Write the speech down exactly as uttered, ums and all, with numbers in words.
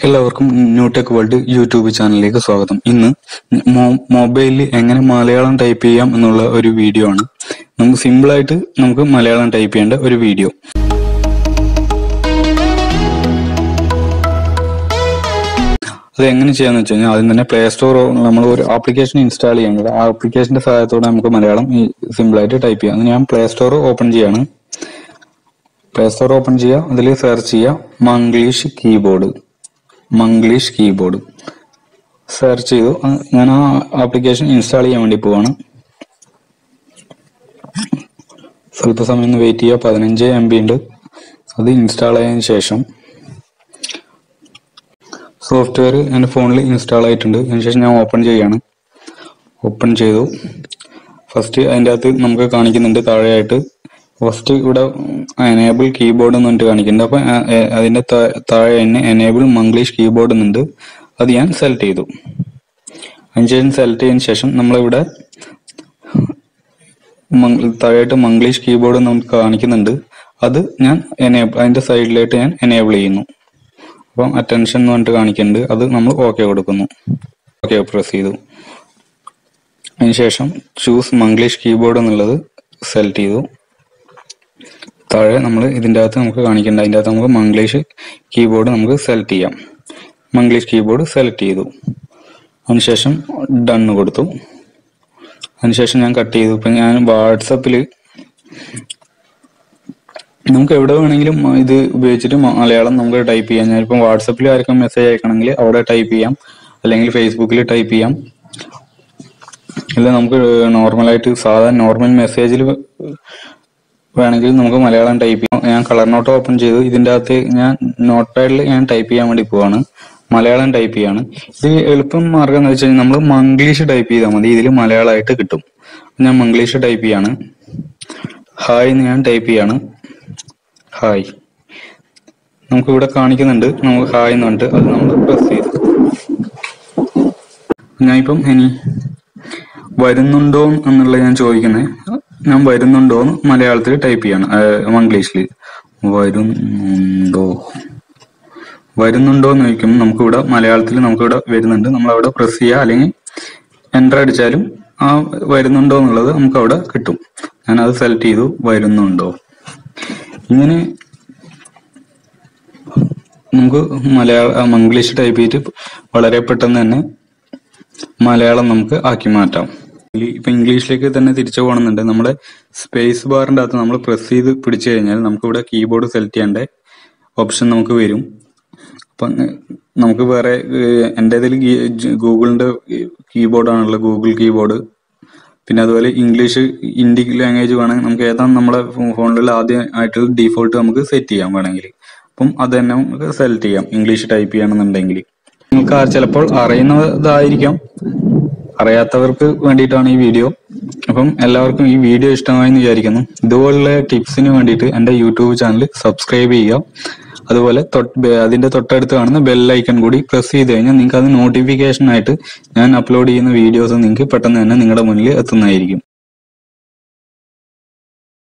Hello, New Tech World YouTube channel. This is a mobile Malayalam type video. We will simple Malayalam type video. We will Play Store application install. Application Malayalam simple type. We Play Store open. Play Store open. Search Manglish keyboard. Manglish keyboard. Search you application install Yamandipona. Sulpasam in Vetia Padanj and Bind. The install and session software and phone install it and session open Jayana. Open Jedo. First, and I think Namka Kanikin and the Tariat. First, enable keyboard and enable Manglish keyboard and then select it. And select in session, we will Manglish keyboard and then enable and the side later enable. Attention on Taranikin, other number okay. Okay, proceed. In session, choose Manglish keyboard and select it. Third, we will select Manglish keyboard. Manglish keyboard select it. And session done. And session and cut it. And WhatsApp. We will type Malayalam type. WhatsApp message type. Facebook type. We will normal message. We will Malayalam type. I color note open. Notepad and type. Malayalam type. This is Manglish type. This is Manglish type. Hi, type. Hi. We will Hi. Hi. Now, we will type in English. We will type in Malayalam. Press enter. And select Malayalam. If English like then it's one and space bar and number proceed pretty change keyboard select and option numerium and Google keyboard on Google keyboard Pinadoli English Indic language one default set English type and Arayatavarku Vanditani video. Upon Alarku video is time in the Yarikano. Dual tips in Vandit and the YouTube channel, subscribe here. Otherwise, thought by Adinda Thotarthan, the bell icon goody, press the notification item and upload in the videos and Ninka Patan and Ninga Munli at the Nairim.